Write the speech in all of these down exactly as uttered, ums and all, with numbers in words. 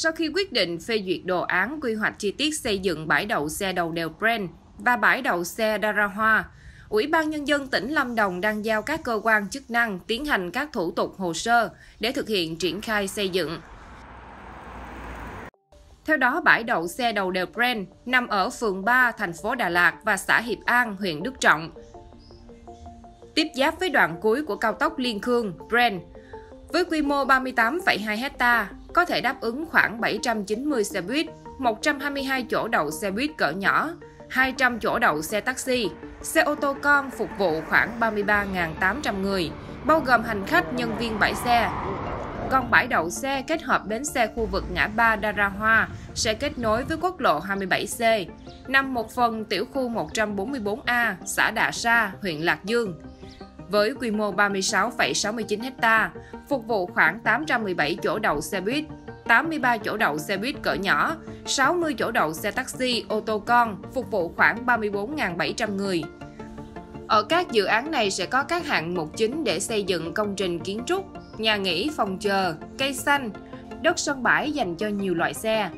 sau khi quyết định phê duyệt đồ án quy hoạch chi tiết xây dựng bãi đậu xe đầu đèo Prenn và bãi đậu xe Đarahoa, Ủy ban Nhân dân tỉnh Lâm Đồng đang giao các cơ quan chức năng tiến hành các thủ tục hồ sơ để thực hiện triển khai xây dựng. Theo đó, bãi đậu xe đầu đèo Prenn nằm ở phường ba, thành phố Đà Lạt và xã Hiệp An, huyện Đức Trọng, tiếp giáp với đoạn cuối của cao tốc Liên Khương, Prenn. Với quy mô ba mươi tám phẩy hai héc ta, có thể đáp ứng khoảng bảy trăm chín mươi xe buýt, một trăm hai mươi hai chỗ đậu xe buýt cỡ nhỏ, hai trăm chỗ đậu xe taxi, xe ô tô con phục vụ khoảng ba mươi ba nghìn tám trăm người, bao gồm hành khách, nhân viên bãi xe. Còn bãi đậu xe kết hợp bến xe khu vực ngã ba Đarahoa sẽ kết nối với quốc lộ hai mươi bảy xê, nằm một phần tiểu khu một trăm bốn mươi bốn A, xã Đạ Sa, huyện Lạc Dương. Với quy mô ba mươi sáu phẩy sáu mươi chín héc ta, phục vụ khoảng tám trăm mười bảy chỗ đậu xe buýt, tám mươi ba chỗ đậu xe buýt cỡ nhỏ, sáu mươi chỗ đậu xe taxi, ô tô con, phục vụ khoảng ba mươi bốn nghìn bảy trăm người. Ở các dự án này sẽ có các hạng mục chính để xây dựng công trình kiến trúc, nhà nghỉ, phòng chờ, cây xanh, đất sân bãi dành cho nhiều loại xe.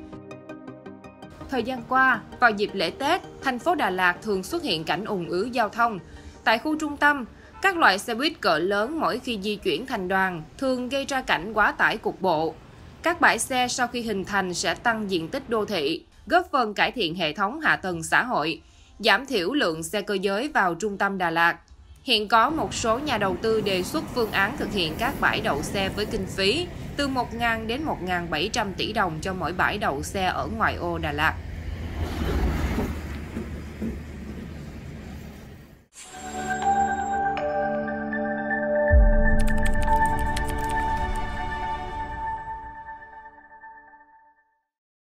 Thời gian qua, vào dịp lễ Tết, thành phố Đà Lạt thường xuất hiện cảnh ùn ứ giao thông. Tại khu trung tâm, các loại xe buýt cỡ lớn mỗi khi di chuyển thành đoàn thường gây ra cảnh quá tải cục bộ. Các bãi xe sau khi hình thành sẽ tăng diện tích đô thị, góp phần cải thiện hệ thống hạ tầng xã hội, giảm thiểu lượng xe cơ giới vào trung tâm Đà Lạt. Hiện có một số nhà đầu tư đề xuất phương án thực hiện các bãi đậu xe với kinh phí từ một nghìn đến một nghìn bảy trăm tỷ đồng cho mỗi bãi đậu xe ở ngoại ô Đà Lạt.